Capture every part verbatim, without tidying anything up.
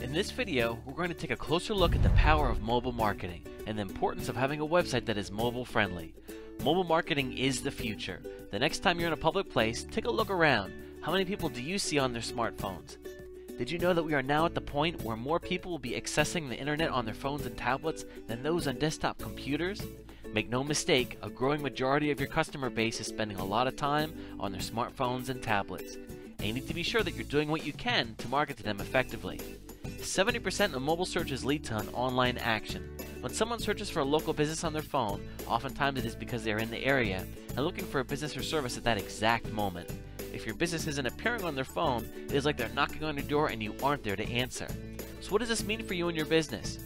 In this video, we're going to take a closer look at the power of mobile marketing and the importance of having a website that is mobile friendly. Mobile marketing is the future. The next time you're in a public place, take a look around. How many people do you see on their smartphones? Did you know that we are now at the point where more people will be accessing the internet on their phones and tablets than those on desktop computers? Make no mistake, a growing majority of your customer base is spending a lot of time on their smartphones and tablets. And you need to be sure that you're doing what you can to market to them effectively. seventy percent of mobile searches lead to an online action. When someone searches for a local business on their phone, oftentimes it is because they are in the area and looking for a business or service at that exact moment. If your business isn't appearing on their phone, it is like they're knocking on your door and you aren't there to answer. So what does this mean for you and your business?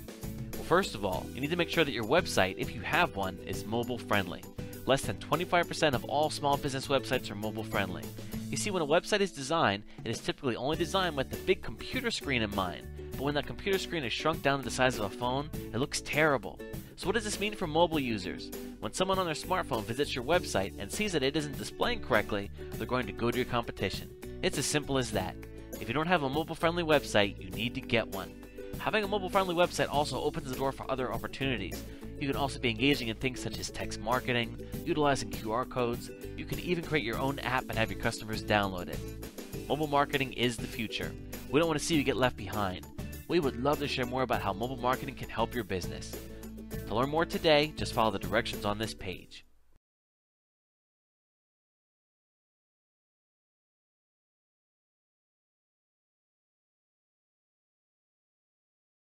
Well, first of all, you need to make sure that your website, if you have one, is mobile friendly. Less than twenty-five percent of all small business websites are mobile friendly. You see, when a website is designed, it is typically only designed with the big computer screen in mind. But when that computer screen is shrunk down to the size of a phone, it looks terrible. So what does this mean for mobile users? When someone on their smartphone visits your website and sees that it isn't displaying correctly, they're going to go to your competition. It's as simple as that. If you don't have a mobile-friendly website, you need to get one. Having a mobile-friendly website also opens the door for other opportunities. You can also be engaging in things such as text marketing, utilizing Q R codes. You can even create your own app and have your customers download it. Mobile marketing is the future. We don't want to see you get left behind. We would love to share more about how mobile marketing can help your business. To learn more today, just follow the directions on this page.